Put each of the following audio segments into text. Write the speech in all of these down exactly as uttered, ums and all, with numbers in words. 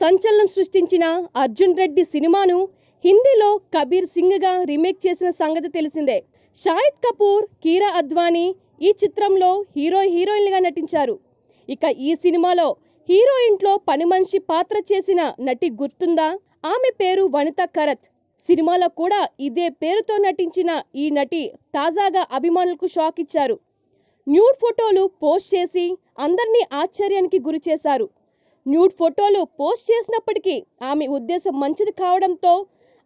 సంచలనం సృష్టించిన అర్జున్ రెడ్డి సినిమాను హిందీలో కబీర్ సింగ్ గా రీమేక్ చేసిన సంగతి తెలిసిందే. షాహిద్ కపూర్, కీరా అద్వానీ ఈ చిత్రంలో హీరో హీరోయిన్లుగా నటించారు. ఇక ఈ సినిమాలో హీరోయిన్లో పని మనిషి పాత్ర చేసిన నటి గుర్తుందా? ఆమె పేరు వనిత కరత్. సినిమాలో కూడా ఇదే పేరుతో నటించిన ఈ నటి తాజాగా అభిమానులకు షాక్ ఇచ్చారు. న్యూడ్ ఫోటోలు పోస్ట్ చేసి అందరినీ ఆశ్చర్యానికి గురి చేశారు. న్యూడ్ ఫోటోలు పోస్ట్ చేసినప్పటికీ ఆమె ఉద్దేశం మంచిది కావడంతో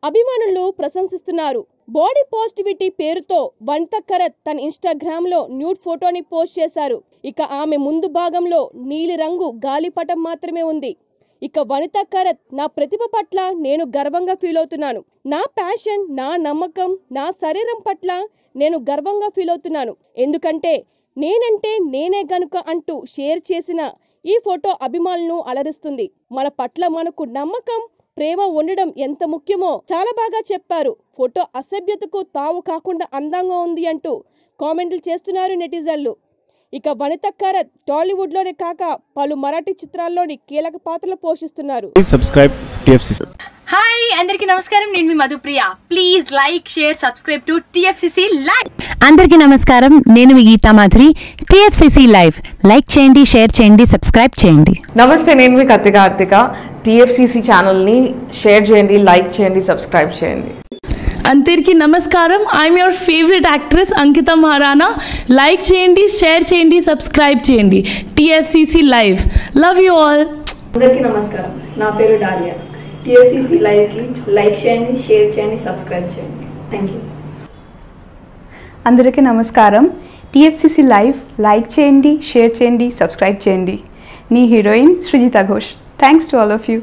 అభిమానులు ప్రశంసిస్తున్నారు. బాడీ పాజిటివిటీ పేరుతో వనిత కరత్ తన ఇన్స్టాగ్రామ్ లో న్యూడ్ ఫోటోని పోస్ట్ చేశారు. ఇక ఆమె ముందు భాగంలో నీలి రంగు గాలిపటం మాత్రమే ఉంది. ఇక వనిత కరత్, నా ప్రతిభ పట్ల నేను గర్వంగా ఫీల్ అవుతున్నాను. నా ప్యాషన్, నా నమ్మకం, నా శరీరం పట్ల నేను గర్వంగా ఫీల్ అవుతున్నాను. ఎందుకంటే నేనంటే నేనే గనుక అంటూ షేర్ చేసిన ఈ ఫోటో అభిమానులను అలరిస్తుంది. మన పట్ల మనకు నమ్మకం, ప్రేమ ఉండడం ఎంత ముఖ్యమో చాలా బాగా చెప్పారు. ఫోటో అసభ్యతకు తావు కాకుండా అందంగా ఉంది అంటూ కామెంట్లు చేస్తున్నారు నెటిజన్లు. ఇక వనిత కరత్ టాలీవుడ్ లోనే కాక పలు మరాఠీ చిత్రాల్లోని కీలక పాత్రలు పోషిస్తున్నారు. Subscribe TFCC. హాయ్ అందరికీ నమస్కారం, నేను మీ Madhupriya. Please like, share, subscribe to TFCC live. అందరికీ నమస్కారం, నేను మీ Geetha Madhuri. TFCC live like చేయండి, షేర్ చేయండి, సబ్స్క్రైబ్ చేయండి. నమస్తే, నేను మీ కత్తి కార్తిక. టిఎఫ్సిసి ఛానల్ ని షేర్ చేయండి, లైక్ చేయండి, సబ్స్క్రైబ్ చేయండి. అందరికీ నమస్కారం, I'm your favourite actress Ankita Maharana. Like చేయండి, షేర్ చేయండి, సబ్స్క్రైబ్ చేయండి. TFCC live, love you all. అందరికీ నమస్కారం, నా పేరు డాలియా. టిఎఫ్సిసి లైవ్కి లైక్ చేయండి, షేర్ చేయండి, సబ్స్క్రైబ్ చేయండి. Thank you. అందరికీ నమస్కారం, టిఎఫ్సిసి లైవ్ లైక్ చేయండి, షేర్ చేయండి, సబ్స్క్రైబ్ చేయండి. నీ heroine Srijita Ghosh. Thanks to all of you.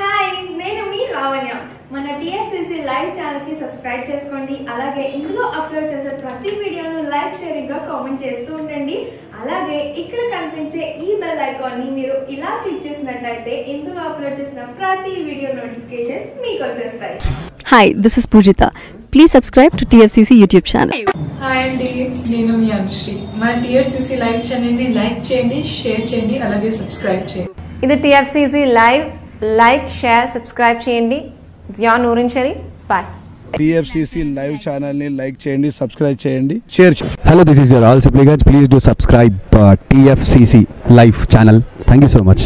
Hi, నేను మీ లావణ్య. మన టిఎఫ్సిసి లైవ్ ఛానల్ కి సబ్స్క్రైబ్ చేసుకోండి. అలాగే ఇందులో అప్లోడ్ చేసే ప్రతి వీడియోను లైక్, షేరింగ్ గా కామెంట్ చేస్తూ ఉండండి. అలాగే ఇక్కడ కనిపించే ఈ బెల్ ఐకాన్ ని మీరు ఇలా క్లిక్ చేసినట్లయితే ఇందులో అప్లోడ్ చేసిన ప్రతి వీడియో నోటిఫికేషన్స్ మీకు వచ్చేస్తాయి. Hi, this is Poojitha. Please subscribe to T F C C YouTube channel. Hi Andy, నేను మీ అనుశ్రీ. మన T F C C live channel ని లైక్ చేయండి, షేర్ చేయండి, అలాగే సబ్స్క్రైబ్ చేయండి. ఇది T F C C live like, share, subscribe చేయండి. జ్ఞాన్ ఊరిన్ షరీ. Bye. T F C C live channel ని లైక్ చేయండి, సబ్స్క్రైబ్ చేయండి, షేర్ చేయండి. Hello, this is your all supplicants. Please do subscribe uh, T F C C live channel. Thank you so much.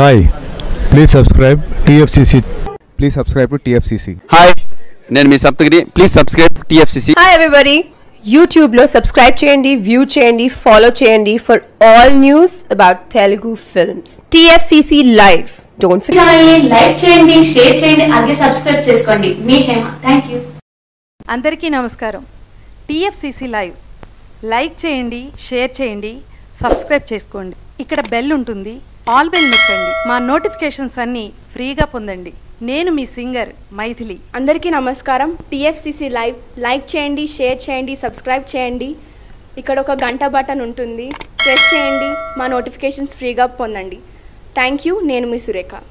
Hi. Please subscribe T F C C. Please subscribe to T F C C. Hi. నేను మీ Saptagiri. Please subscribe TFCC. Hi everybody, యూట్యూబ్లో subscribe చేయండి, view చేయండి, follow చేయండి for all news about Telugu films. TFCC live don't forget like చేయండి, share చేయండి, అలాగే subscribe చేసుకోండి. మీ హేమ. థాంక్యూ. అందరికీ నమస్కారం, టిఎఫ్సిసి లైవ్ లైక్ చేయండి, షేర్ చేయండి, సబ్స్క్రైబ్ చేసుకోండి. ఇక్కడ బెల్ ఉంటుంది, ఆల్ బెల్ నొక్కండి. మా నోటిఫికేషన్స్ అన్నీ ఫ్రీగా పొందండి. నేను మీ సింగర్ మైథిలి. అందరికీ నమస్కారం, టిఎఫ్సిసి లైవ్ లైక్ చేయండి, షేర్ చేయండి, సబ్స్క్రైబ్ చేయండి. ఇక్కడ ఒక గంట బటన్ ఉంటుంది, ప్రెస్ చేయండి. మా నోటిఫికేషన్స్ ఫ్రీగా పొందండి. Thank you. నేను మీ సురేఖ.